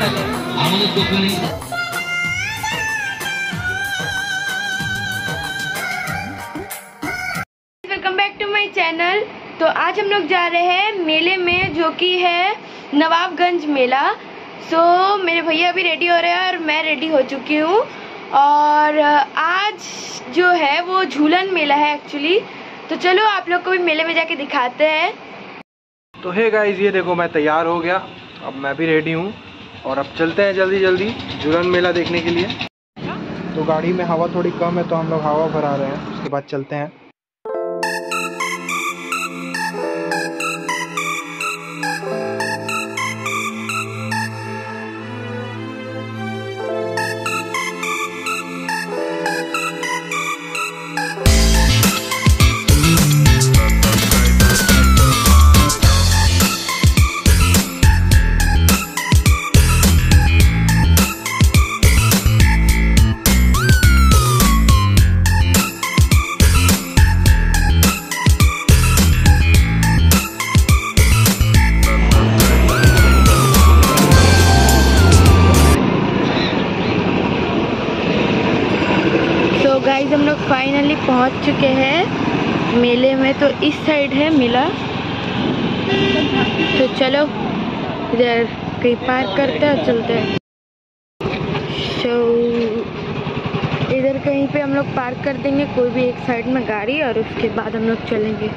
पहले चैनल। तो आज हम लोग जा रहे हैं मेले में, जो कि है नवाबगंज मेला। सो मेरे भैया भी रेडी हो रहे हैं और मैं रेडी हो चुकी हूँ। और आज जो है वो झूलन मेला है एक्चुअली। तो चलो आप लोग को भी मेले में जाके दिखाते हैं। तो हे गाइस, ये देखो मैं तैयार हो गया, अब मैं भी रेडी हूँ और अब चलते हैं जल्दी जल्दी झूलन मेला देखने के लिए। तो गाड़ी में हवा थोड़ी कम है तो हम लोग हवा भरा रहे हैं, उसके बाद चलते हैं। गाइस हम लोग फाइनली पहुंच चुके हैं मेले में। तो इस साइड है मेला, तो चलो इधर कहीं पार्क करते हैं और चलते हैं। तो इधर कहीं पे हम लोग पार्क कर देंगे कोई भी एक साइड में गाड़ी, और उसके बाद हम लोग चलेंगे।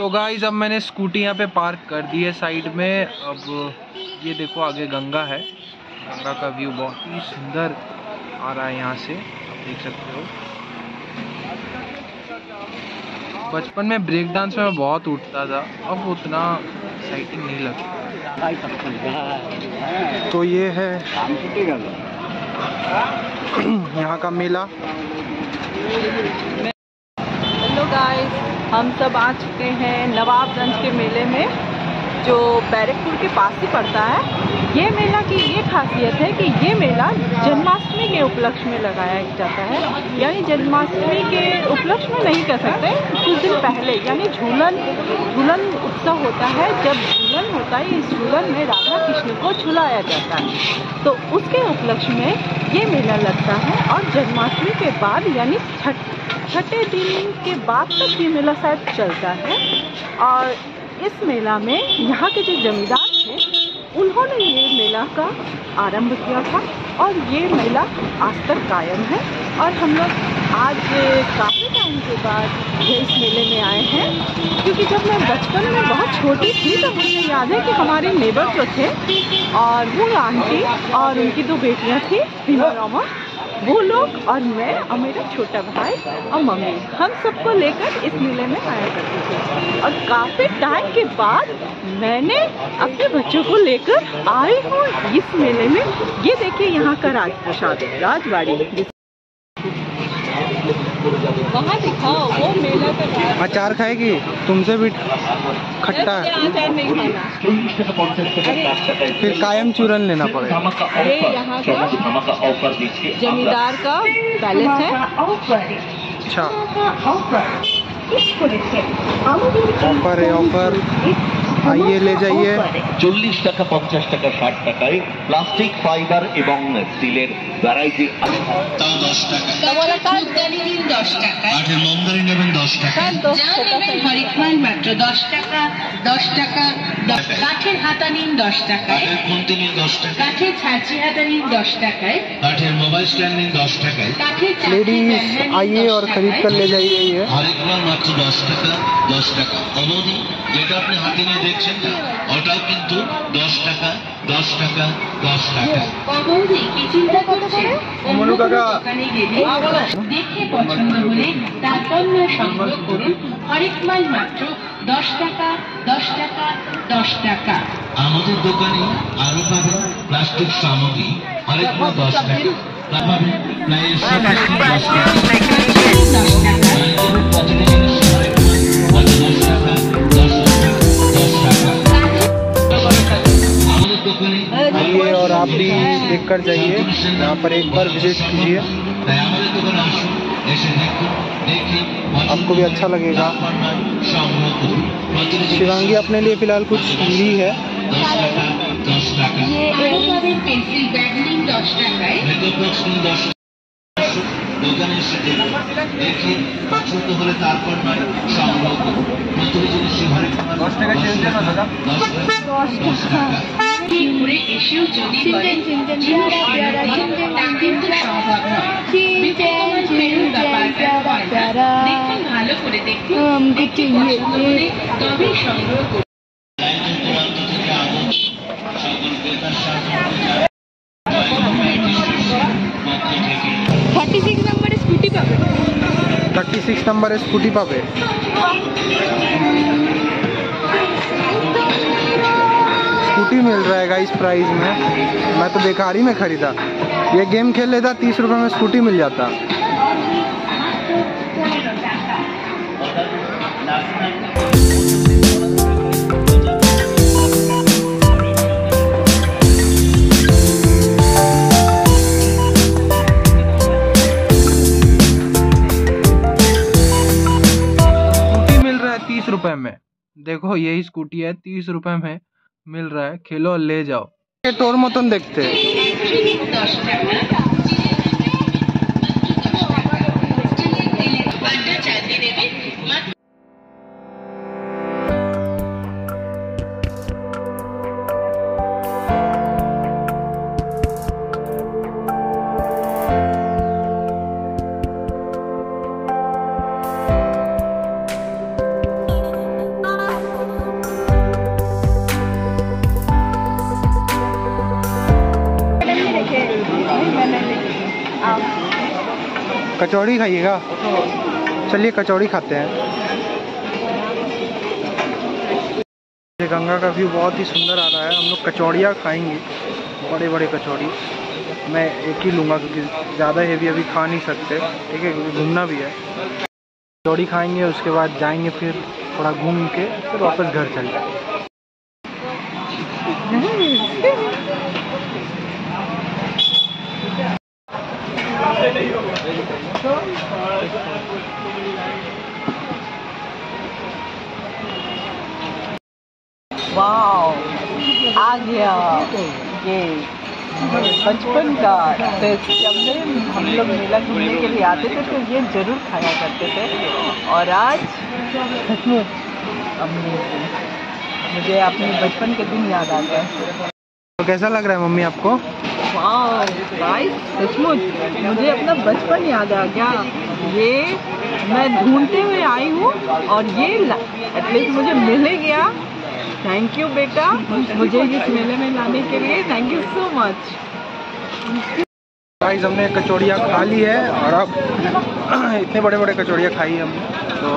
तो गाइस अब मैंने स्कूटी यहाँ पे पार्क कर दी है साइड में। अब ये देखो आगे गंगा है, गंगा का व्यू बहुत ही सुंदर आ रहा है यहाँ से, आप देख सकते हो। बचपन में ब्रेक डांस में मैं बहुत उठता था, अब उतना एक्साइटिंग नहीं लगता। तो ये है यहाँ का मेला। हेलो गाइस, हम सब आ चुके हैं नवाबगंज के मेले में, जो बैरकपुर के पास ही पड़ता है। ये मेला की ये खासियत है कि ये मेला जन्माष्टमी के उपलक्ष्य में लगाया जाता है, यानी जन्माष्टमी के उपलक्ष्य में नहीं कर सकते, कुछ दिन पहले। यानी झूलन उत्सव होता है। जब झूलन होता है, इस झूलन में राधा कृष्ण को झुलाया जाता है, तो उसके उपलक्ष्य में ये मेला लगता है। और जन्माष्टमी के बाद यानी छठे दिन के बाद तक ये मेला शायद चलता है। और इस मेला में यहाँ के जो जमींदार थे, उन्होंने ये मेला का आरंभ किया था और ये मेला आज तक कायम है। और हम लोग आज काफ़ी टाइम के बाद ये इस मेले में आए हैं, क्योंकि जब मैं बचपन में बहुत छोटी थी तो मुझे याद है कि हमारे नेबर जो थे, और वो आंटी और उनकी दो बेटियाँ थी, सीमा रामा, वो लोग और मैं और मेरा छोटा भाई और मम्मी, हम सबको लेकर इस मेले में आया करते थे। और काफ़ी टाइम के बाद मैंने अपने बच्चों को लेकर आई हूँ इस मेले में। ये देखिए यहाँ का राजप्रसाद, राजवाड़ी। वहाँ दिखाओ वो मेला का अचार खाएगी, तुमसे भी खट्टा फिर कायम चूरन लेना पड़ेगा। ये यहाँ का जमींदार का पैलेस है। अच्छा, ऑफर है, ऑफर आइए ले जाइए 40 টাকা 50 টাকা 60 টাকায় প্লাস্টিক ফাইবার এবং স্টিলের ভ্যারাইটি তা 10 টাকা তোমরা কাল দেনি দিন 10 টাকা আঠের মন্দারিন এবং 10 টাকা জানেন হরিফাইল মাত্র 10 টাকা 10 টাকা 10 কাঠের হাতা নিন 10 টাকায় কাঠের খুন্তি নিন 10 টাকা কাঠের ছাঁচি হাতা নিন 10 টাকায় কাঠের মোবাইল স্ট্যান্ড নিন 10 টাকায় কাঠের চাকরি आइए और खरीद कर ले जाइए ये हरिफाइल मात्र 10 টাকা 10 টাকা অবধি যেটা আপনি হাতে নিয়ে দেখছেন না ওটা কিন্তু 10 টাকা 10 টাকা 10 টাকা অবধি কি চিন্তা করছেন মনু কাকা দেখে পছন্দ হলে তার পণ্য সংগ্রহ করুন হরিফাইল মাত্র 10 টাকা 10 টাকা 10 টাকা আমাদের দোকানে আরো পাবেন প্লাস্টিক সামগ্রী হরিফাইল 10 টাকা পাবেন आइए और आप भी देख कर जाइए यहाँ पर एक बार विजिट कीजिए आपको भी अच्छा लगेगा। शिवांगी अपने लिए फिलहाल कुछ ली है ये ঘুরে এসেও যদি বলে জিনিস কিনতে তা কিন্তু সম্ভব নয়। বিপণন মেরু ব্যাপারটা হয় না। দেখুন ভালো করে দেখুন দেখতে গিয়ে তবে সংগ্রহ করুন। থার্টি সিক্স নম্বরে স্কুটি পাবে। स्कूटी मिल रहा है इस प्राइस में। मैं तो बेकारी में खरीदा, ये गेम खेल लेता 30 रुपए में स्कूटी मिल जाता। स्कूटी मिल रहा है 30 रुपए में। देखो यही स्कूटी है 30 रुपए में मिल रहा है, खेलो ले जाओ। ये टोर मतन देखते हैं। कचौड़ी खाइएगा? चलिए कचौड़ी खाते हैं। गंगा का व्यू बहुत ही सुंदर आ रहा है। हम लोग कचौड़ियाँ खाएंगे, बड़े बड़े कचौड़ी। मैं एक ही लूँगा क्योंकि ज़्यादा हेवी अभी खा नहीं सकते, ठीक है, क्योंकि घूमना भी है। कचौड़ी खाएंगे, उसके बाद जाएंगे फिर थोड़ा घूम के फिर वापस घर चले जाएंगे। वाओ, आ गया ये बचपन का टेस्ट। जब हम लोग मेला घूमने के लिए आते थे तो ये जरूर खाया करते थे। और आज मुझे अपने बचपन के दिन याद आ गए। तो कैसा लग रहा है मम्मी आपको? वाह भाई, सचमुच मुझे अपना बचपन याद आ गया। ये मैं ढूंढते हुए आई हूँ और ये एटलीस्ट मुझे मिल गया। थैंक यू बेटा, मुझे इस मेले में लाने के लिए। Thank you so much. Guys, हमने कचौड़ियाँ खा ली है और अब इतने बड़े बड़े कचौड़ियाँ खाई हमने। तो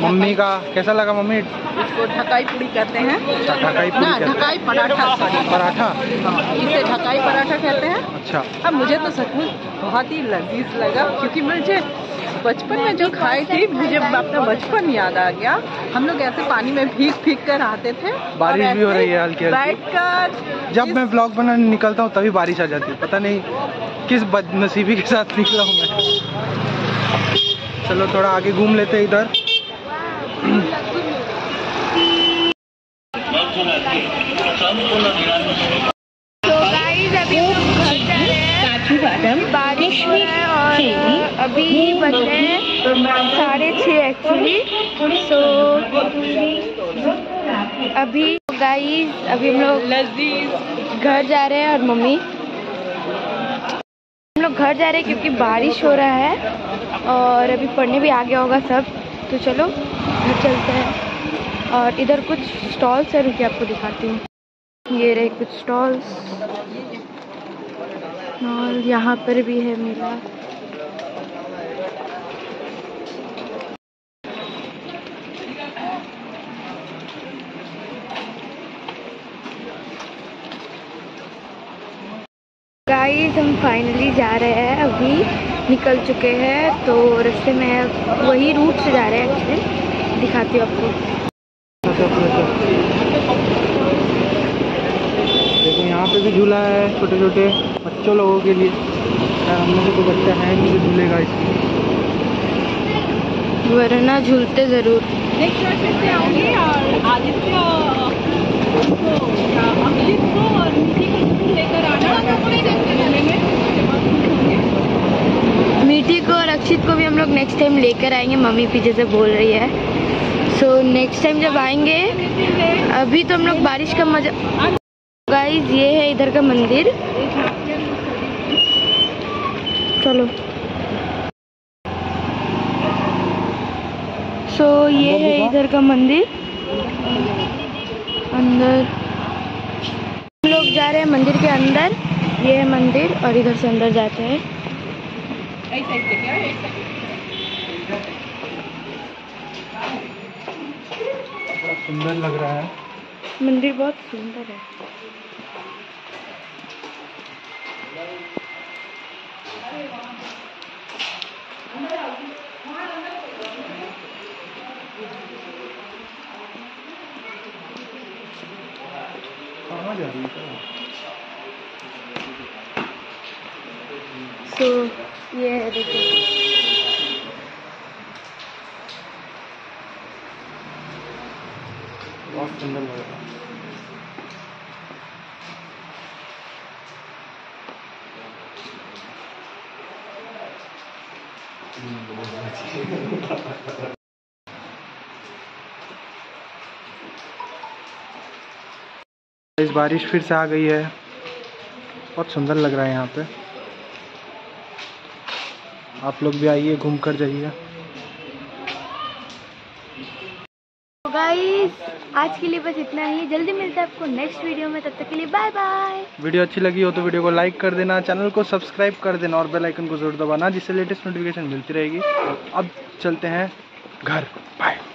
मम्मी का कैसा लगा? मम्मी इसको ढकाई पूरी कहते हैं। ढकाई पराठा, सॉरी पराठा, इसे ढकाई पराठा कहते हैं। अच्छा, अब मुझे तो सचमुच बहुत ही लजीज लगा क्योंकि मुझे बचपन में जो खाई थी मुझे अपना बचपन याद आ गया। हम लोग ऐसे पानी में भीग कर आते थे। बारिश भी हो रही है हल्की हल्की। जब मैं ब्लॉग बनाने निकलता हूँ तभी बारिश आ जाती है। पता नहीं किस बदनसीबी के साथ निकला हूँ मैं। चलो थोड़ा आगे घूम लेते हैं इधर। बारिश भी है और अभी बज रहे हैं 6:30 एक्चुअली। सो अभी गाइस अभी हम लोग घर जा रहे हैं और मम्मी हम लोग घर जा रहे हैं क्योंकि बारिश हो रहा है और अभी पढ़ने भी आ गया होगा सब। तो चलो घर चलते हैं और इधर कुछ स्टॉल्स है, रुकिए आपको दिखाती हूँ। ये रहे कुछ स्टॉल्स और यहाँ पर भी है मेला। गाइस हम फाइनली जा रहे हैं, अभी निकल चुके हैं। तो रास्ते में वही रूट से जा रहे हैं एक्चुअली, दिखाती हूँ आपको। यहाँ पे भी झूला है छोटे छोटे बच्चों लोगों के लिए, हमने तो बच्चा है नहीं झूलेगा इसमें, वरना झूलते ज़रूर। नेक्स्ट शॉट पे से आऊँगी और आदित्य अमित को और मीठी को लेकर आना। मीठी को और अक्षित को भी हम लोग नेक्स्ट टाइम लेकर आएंगे, मम्मी पीछे से बोल रही है। सो नेक्स्ट टाइम जब आएंगे, अभी तो हम लोग बारिश का मजा। गाइस ये है इधर का मंदिर, चलो। सो ये है इधर का मंदिर, अंदर हम लोग जा रहे हैं मंदिर के अंदर। ये है मंदिर और इधर से अंदर जाते हैं। सुंदर लग रहा है मंदिर, बहुत सुंदर है। तो ये है देखिए, बहुत सुंदर लग रहा है। इस बारिश फिर से आ गई है, बहुत सुंदर लग रहा है यहाँ पे। आप लोग भी आइए, घूम कर जाइए। तो गाइस आज के लिए बस इतना ही, जल्दी मिलते हैं आपको नेक्स्ट वीडियो में, तब तक के लिए बाय बाय। वीडियो अच्छी लगी हो तो वीडियो को लाइक कर देना, चैनल को सब्सक्राइब कर देना और बेल आइकन को जरूर दबाना, जिससे लेटेस्ट नोटिफिकेशन मिलती रहेगी। अब चलते हैं घर, बाय।